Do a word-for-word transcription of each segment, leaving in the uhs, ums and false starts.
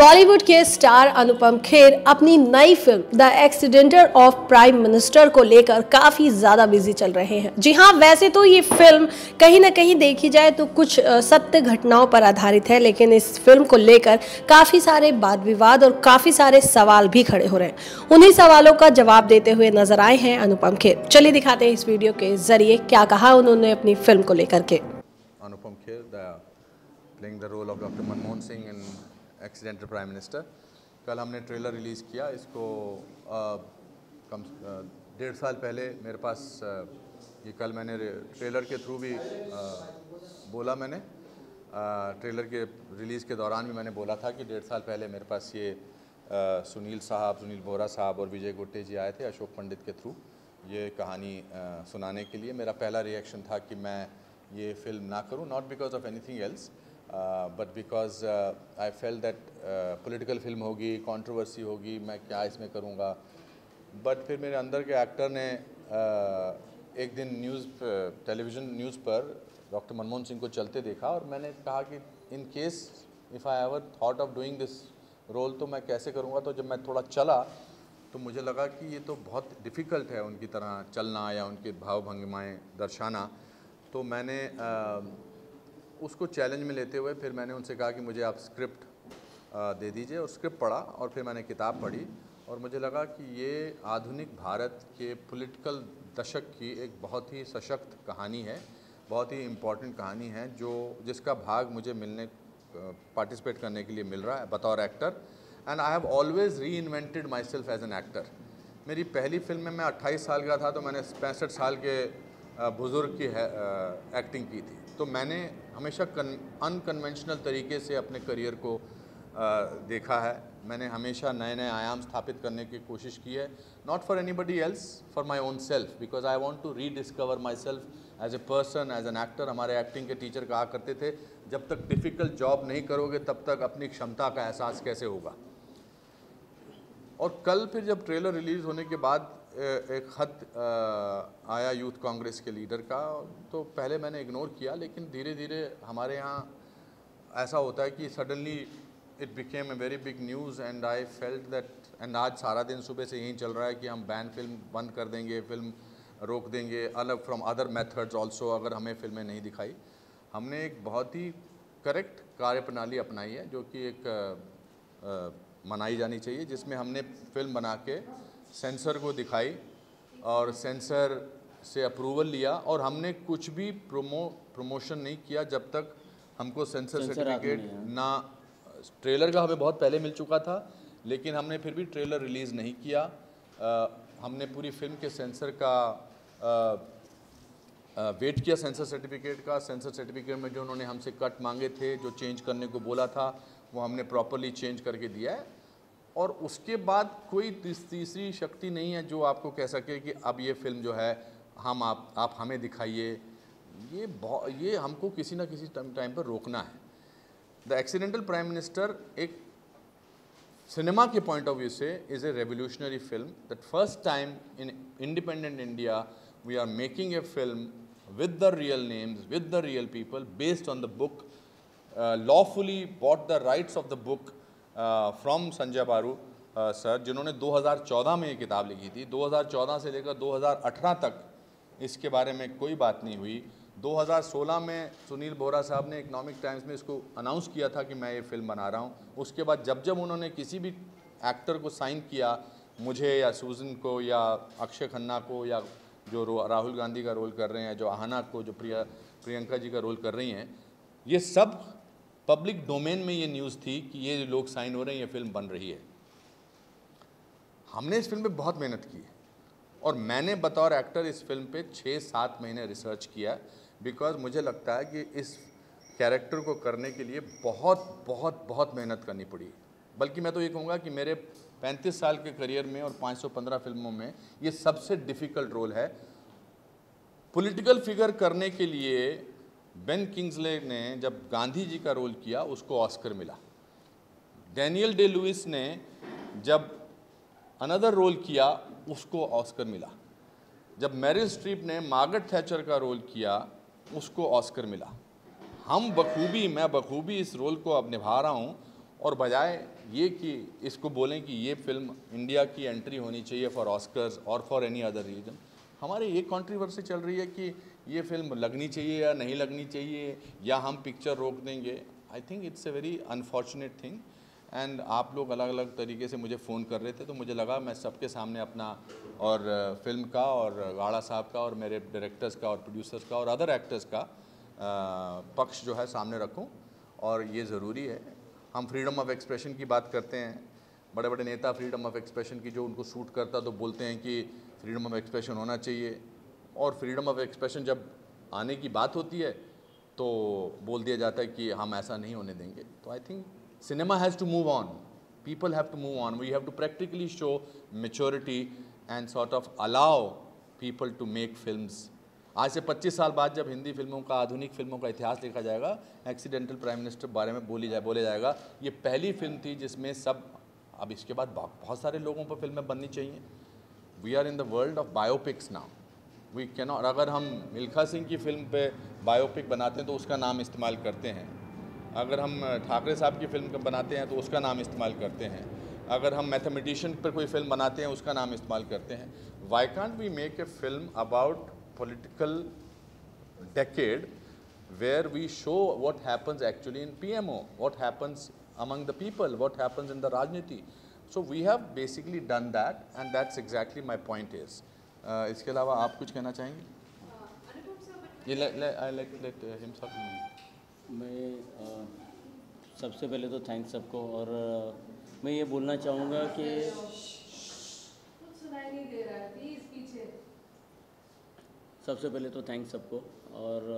बॉलीवुड के स्टार अनुपम खेर अपनी नई film the accidental of prime minister को लेकर काफी ज्यादा बिजी चल रहे हैं। जी हाँ, वैसे तो ये फिल्म कहीं ना कहीं देखी जाए तो कुछ सत्य घटनाओं पर आधारित है, लेकिन इस फिल्म को लेकर काफी सारे वाद विवाद और काफी सारे सवाल भी खड़े हो रहे हैं। उन्हीं सवालों का जवाब देते हुए नजर आए हैं अनुपम खेर। चलिए दिखाते हैं इस वीडियो के जरिए क्या कहा उन्होंने अपनी फिल्म को लेकर के। Anupam Kher playing the role of doctor Manmohan Singh in accidental prime minister. कल हमने ट्रेलर रिलीज़ किया। इसको आ, कम डेढ़ साल पहले मेरे पास आ, ये कल मैंने ट्रेलर के थ्रू भी आ, बोला मैंने आ, ट्रेलर के रिलीज़ के दौरान भी मैंने बोला था कि डेढ़ साल पहले मेरे पास ये आ, सुनील साहब सुनील बोरा साहब और विजय गुट्टे जी आए थे अशोक पंडित के थ्रू ये कहानी आ, सुनाने के लिए। मेरा पहला रिएक्शन था कि मैं ये फिल्म ना करूँ, not because of anything else Uh, but because uh, I felt that uh, political film होगी, controversy होगी, मैं क्या इसमें करूँगा। But फिर मेरे अंदर के एक्टर ने uh, एक दिन न्यूज़ टेलीविज़न न्यूज़ पर डॉक्टर मनमोहन सिंह को चलते देखा और मैंने कहा कि in case if I ever thought of doing this role तो मैं कैसे करूँगा। तो जब मैं थोड़ा चला तो मुझे लगा कि ये तो बहुत डिफ़िकल्ट है उनकी तरह चलना या उनके भावभंगिमाएँ दर्शाना। तो मैंने uh, उसको चैलेंज में लेते हुए फिर मैंने उनसे कहा कि मुझे आप स्क्रिप्ट दे दीजिए और स्क्रिप्ट पढ़ा और फिर मैंने किताब पढ़ी और मुझे लगा कि ये आधुनिक भारत के पॉलिटिकल दशक की एक बहुत ही सशक्त कहानी है, बहुत ही इम्पॉर्टेंट कहानी है जो जिसका भाग मुझे मिलने पार्टिसिपेट करने के लिए मिल रहा है बतौर actor. And I have always reinvented myself as an actor. मेरी पहली फिल्म में मैं अट्ठाईस साल का था तो मैंने पैंसठ साल के बुज़ुर्ग की है, आ, एक्टिंग की थी। तो मैंने हमेशा अनकन्वेंशनल तरीके से अपने करियर को आ, देखा है। मैंने हमेशा नए नए आयाम स्थापित करने की कोशिश की है, not for anybody else, for my own self, because I want to rediscover myself as a person, as an actor. हमारे एक्टिंग के टीचर कहा करते थे जब तक डिफ़िकल्ट जॉब नहीं करोगे तब तक अपनी क्षमता का एहसास कैसे होगा। और कल फिर जब ट्रेलर रिलीज़ होने के बाद एक ख़त आया यूथ कांग्रेस के लीडर का, तो पहले मैंने इग्नोर किया, लेकिन धीरे धीरे हमारे यहाँ ऐसा होता है कि suddenly it became a very big news and I felt that. And आज सारा दिन सुबह से यही चल रहा है कि हम बैन फिल्म बंद कर देंगे, फिल्म रोक देंगे, अलग फ्रॉम अदर मेथड्स ऑल्सो, अगर हमें फिल्में नहीं दिखाई। हमने एक बहुत ही करेक्ट कार्यप्रणाली अपनाई है जो कि एक आ, आ, मनाई जानी चाहिए, जिसमें हमने फिल्म बना के सेंसर को दिखाई और सेंसर से अप्रूवल लिया और हमने कुछ भी प्रोमो प्रमोशन नहीं किया जब तक हमको सेंसर सर्टिफिकेट ना। ट्रेलर का हमें बहुत पहले मिल चुका था लेकिन हमने फिर भी ट्रेलर रिलीज़ नहीं किया। आ, हमने पूरी फिल्म के सेंसर का आ, आ, वेट किया, सेंसर सर्टिफिकेट का। सेंसर सर्टिफिकेट में जो उन्होंने हमसे कट मांगे थे, जो चेंज करने को बोला था, वो हमने प्रॉपरली चेंज करके दिया है। और उसके बाद कोई तीसरी शक्ति नहीं है जो आपको कह सके कि अब ये फिल्म जो है हम आप आप हमें दिखाइए। ये ये हमको किसी ना किसी टाइम पर रोकना है। द एक्सीडेंटल प्राइम मिनिस्टर एक सिनेमा के पॉइंट ऑफ व्यू से is a revolutionary film. That first time in independent India we are making a film with the real names, with the real people, based on the book, lawfully bought the rights of the book from Sanjay Baru sir, जिन्होंने दो हज़ार चौदह में ये किताब लिखी थी। दो हज़ार चौदह से लेकर दो हज़ार अठारह तक इसके बारे में कोई बात नहीं हुई। दो हज़ार सोलह में सुनील बोरा साहब ने इकनॉमिक टाइम्स में इसको अनाउंस किया था कि मैं ये फिल्म बना रहा हूँ। उसके बाद जब जब उन्होंने किसी भी एक्टर को साइन किया, मुझे या सूजन को या अक्षय खन्ना को या जो राहुल गांधी का रोल कर रहे हैं, जो आहाना को, जो प्रिया प्रियंका जी का रोल कर रही हैं, ये सब पब्लिक डोमेन में ये न्यूज़ थी कि ये लोग साइन हो रहे हैं, ये फिल्म बन रही है। हमने इस फिल्म पे बहुत मेहनत की है और मैंने बतौर एक्टर इस फिल्म पे छः सात महीने रिसर्च किया, बिकॉज मुझे लगता है कि इस कैरेक्टर को करने के लिए बहुत बहुत बहुत मेहनत करनी पड़ी। बल्कि मैं तो ये कहूँगा कि मेरे पैंतीस साल के करियर में और पाँच सौ पंद्रह फिल्मों में ये सबसे डिफ़िकल्ट रोल है। पॉलिटिकल फिगर करने के लिए बेन किंग्सले ने जब गांधी जी का रोल किया उसको ऑस्कर मिला। डैनियल डे लुइस ने जब अनदर रोल किया उसको ऑस्कर मिला। जब मैरिल स्ट्रीप ने मार्गरेट थैचर का रोल किया उसको ऑस्कर मिला। हम बखूबी मैं बखूबी इस रोल को अब निभा रहा हूँ और बजाय ये कि इसको बोलें कि ये फिल्म इंडिया की एंट्री होनी चाहिए फॉर ऑस्कर्स और फॉर एनी अदर रीजन, हमारे ये कंट्रोवर्सी चल रही है कि ये फिल्म लगनी चाहिए या नहीं लगनी चाहिए या हम पिक्चर रोक देंगे। I think it's a very unfortunate thing. And आप लोग अलग अलग तरीके से मुझे फ़ोन कर रहे थे तो मुझे लगा मैं सबके सामने अपना और फिल्म का और गाड़ा साहब का और मेरे डायरेक्टर्स का और प्रोड्यूसर्स का और अदर एक्टर्स का पक्ष जो है सामने रखूं, और ये ज़रूरी है। हम फ्रीडम ऑफ एक्सप्रेशन की बात करते हैं, बड़े बड़े नेता फ्रीडम ऑफ एक्सप्रेशन की जो उनको सूट करता तो बोलते हैं कि फ्रीडम ऑफ एक्सप्रेशन होना चाहिए, और फ्रीडम ऑफ एक्सप्रेशन जब आने की बात होती है तो बोल दिया जाता है कि हम ऐसा नहीं होने देंगे। तो I think cinema has to move on, people have to move on, we have to practically show maturity and sort of allow people to make films. आज से पच्चीस साल बाद जब हिंदी फिल्मों का, आधुनिक फिल्मों का इतिहास लिखा जाएगा, एक्सीडेंटल प्राइम मिनिस्टर बारे में बोली जाए बोले जाएगा ये पहली फिल्म थी जिसमें सब, अब इसके बाद बहुत सारे लोगों पर फिल्में बननी चाहिए। We are in the world of biopics now, we can not. अगर हम मिल्खा सिंह की फिल्म पे बायोपिक बनाते हैं तो उसका नाम इस्तेमाल करते हैं, अगर हम ठाकरे साहब की फ़िल्म बनाते हैं तो उसका नाम इस्तेमाल करते हैं, अगर हम मैथमेटिशियन पर कोई फिल्म बनाते हैं उसका नाम इस्तेमाल करते हैं। Why can't we make a film about political decade where we show what happens actually in PMO, what happens among the people, what happens in the राजनीति। So we have basically done that and that's exactly my point is. इसके अलावा आप कुछ कहना चाहेंगे? uh, मैं आ, सबसे पहले तो थैंक्स सबको, और आ, मैं ये बोलना चाहूँगा कि सबसे पहले तो थैंक्स सबको और आ,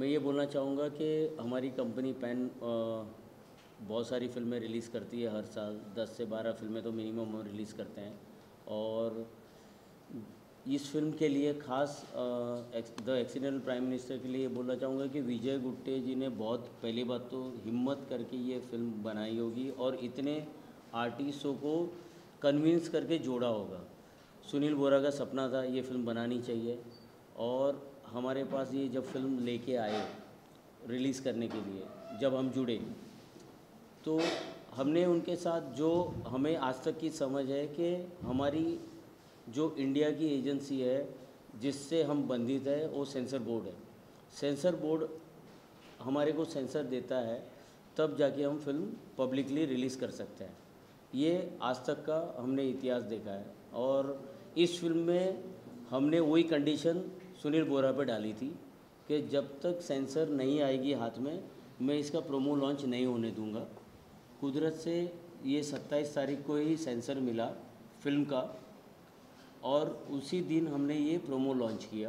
मैं ये बोलना चाहूँगा कि हमारी कंपनी पैन बहुत सारी फिल्में रिलीज़ करती है हर साल, दस से बारह फिल्में तो मिनिमम हम रिलीज़ करते हैं, और इस फिल्म के लिए खास द एक्सीडेंटल प्राइम मिनिस्टर के लिए बोलना चाहूँगा कि विजय गुट्टे जी ने बहुत, पहली बात तो हिम्मत करके ये फिल्म बनाई होगी और इतने आर्टिस्टों को कन्विंस करके जोड़ा होगा। सुनील बोरा का सपना था ये फिल्म बनानी चाहिए, और हमारे पास ये जब फिल्म लेके आए रिलीज़ करने के लिए, जब हम जुड़े तो हमने उनके साथ, जो हमें आज तक की समझ है कि हमारी जो इंडिया की एजेंसी है जिससे हम बंधित है वो सेंसर बोर्ड है, सेंसर बोर्ड हमारे को सेंसर देता है तब जाके हम फिल्म पब्लिकली रिलीज़ कर सकते हैं। ये आज तक का हमने इतिहास देखा है, और इस फिल्म में हमने वही कंडीशन सुनील बोरा पे डाली थी कि जब तक सेंसर नहीं आएगी हाथ में मैं इसका प्रोमो लॉन्च नहीं होने दूंगा। कुदरत से ये सत्ताईस तारीख को ही सेंसर मिला फिल्म का, और उसी दिन हमने ये प्रोमो लॉन्च किया।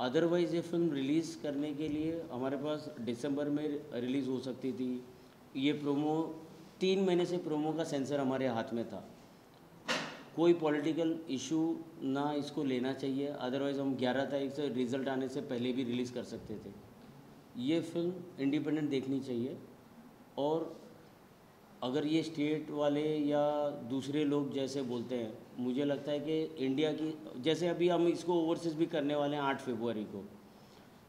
अदरवाइज़ ये फिल्म रिलीज़ करने के लिए हमारे पास दिसंबर में रिलीज़ हो सकती थी। ये प्रोमो, तीन महीने से प्रोमो का सेंसर हमारे हाथ में था। कोई पॉलिटिकल इशू ना इसको लेना चाहिए, अदरवाइज़ हम ग्यारह तारीख से रिज़ल्ट आने से पहले भी रिलीज़ कर सकते थे। ये फिल्म इंडिपेंडेंट देखनी चाहिए, और अगर ये स्टेट वाले या दूसरे लोग जैसे बोलते हैं, मुझे लगता है कि इंडिया की, जैसे अभी हम इसको ओवरसीज़ भी करने वाले हैं आठ फरवरी को,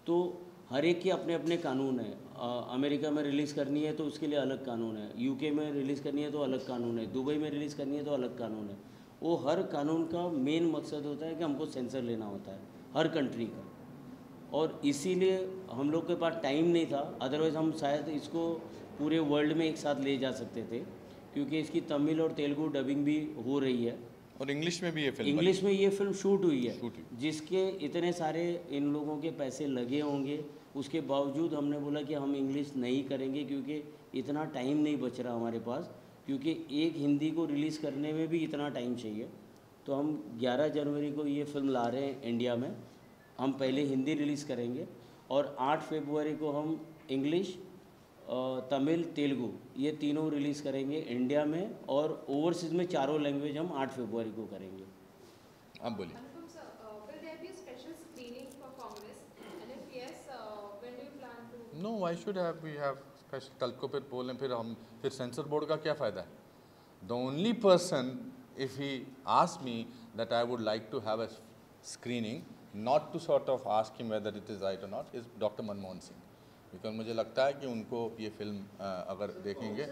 तो हर एक के अपने अपने कानून है। अमेरिका में रिलीज़ करनी है तो उसके लिए अलग कानून है, यूके में रिलीज़ करनी है तो अलग कानून है, दुबई में रिलीज़ करनी है तो अलग कानून है। वो हर कानून का मेन मकसद होता है कि हमको सेंसर लेना होता है हर कंट्री का, और इसीलिए हम लोग के पास टाइम नहीं था। अदरवाइज़ हम शायद इसको पूरे वर्ल्ड में एक साथ ले जा सकते थे, क्योंकि इसकी तमिल और तेलुगु डबिंग भी हो रही है, और इंग्लिश में भी ये फिल्म, इंग्लिश में ये फिल्म शूट हुई है, शूट हुई। जिसके इतने सारे इन लोगों के पैसे लगे होंगे, उसके बावजूद हमने बोला कि हम इंग्लिश नहीं करेंगे क्योंकि इतना टाइम नहीं बच रहा हमारे पास, क्योंकि एक हिंदी को रिलीज़ करने में भी इतना टाइम चाहिए। तो हम ग्यारह जनवरी को ये फिल्म ला रहे हैं इंडिया में, हम पहले हिंदी रिलीज़ करेंगे और आठ फरवरी को हम इंग्लिश, तमिल, तेलुगु ये तीनों रिलीज़ करेंगे इंडिया में, और ओवरसीज़ में चारों लैंग्वेज हम आठ फरवरी को करेंगे। आप बोलिए। No, why should have we have special? कल को फिर बोलें, फिर हम फिर सेंसर बोर्ड का क्या फ़ायदा है? The only person if he ask me that I would like to have a screening, not to sort of ask him whether it is right or not, is Doctor Manmohan Singh. Because मुझे लगता है कि उनको ये film अगर देखेंगे,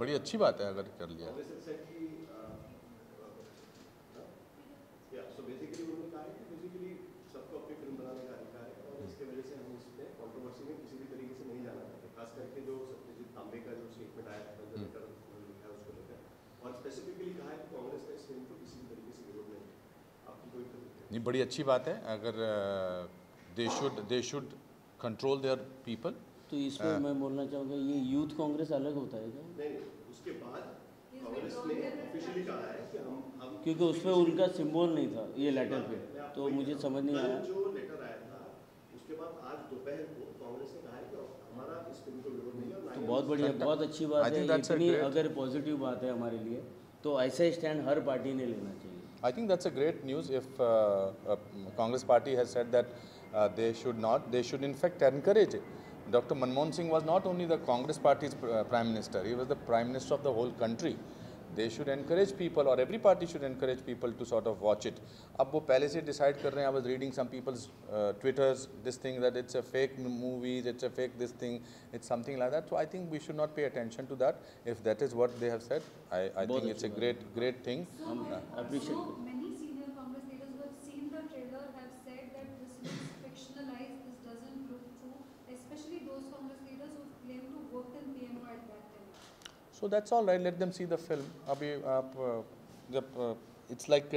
बड़ी अच्छी बात है अगर कर लिया। नहीं, बड़ी अच्छी बात है अगर they should they should control their people. तो इसमें मैं बोलना चाहूँगा ये यूथ कांग्रेस अलग होता है क्या? नहीं, उसके बाद कांग्रेस ने ऑफिशियली कहा है कि हम हम क्योंकि उसमें उनका सिंबल नहीं था ये लेटर पे, तो मुझे समझ नहीं आया। जो लेटर आया था उसके बाद आज दोपहर को कांग्रेस ने कहा है कि हमारा इस फिल्म को विरोध नहीं है। तो बहुत बढ़िया, बहुत अच्छी बात है। इतनी अगर पॉजिटिव बात है हमारे लिए तो ऐसा स्टैंड हर पार्टी ने लेना चाहिए। I think that's a great news if uh, uh, Congress party has said that uh, they should not, they should in fact encourage it. Doctor Manmohan Singh was not only the Congress party's uh, prime minister, he was the prime minister of the whole country. They should encourage people, or every party should encourage people to sort of watch it. अब वो पहले से decide कर रहे हैं। I was reading some people's uh, twitters, this thing that it's a fake movies, it's a fake this thing, it's something like that. So I think we should not pay attention to that. If that is what they have said, I, I think it's a great, great thing. So, uh, I appreciate so many senior Congress leaders who have seen the trailer have said that this looks fictionalized, this doesn't look true, especially those Congress leaders who claim to work in P E N at that time. So that's all right. Let them see the film. अभी आप जब it's like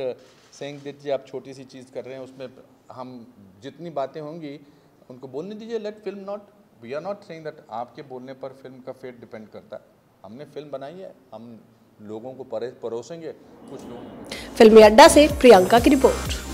saying that जी आप छोटी सी चीज़ कर रहे हैं, उसमें हम जितनी बातें होंगी उनको बोलने दीजिए। Let film not. We are not saying that आपके बोलने पर फिल्म का फेट डिपेंड करता है। हमने फिल्म बनाई है, हम लोगों को परोसेंगे कुछ लोग। फिल्मी अड्डा से प्रियंका की रिपोर्ट।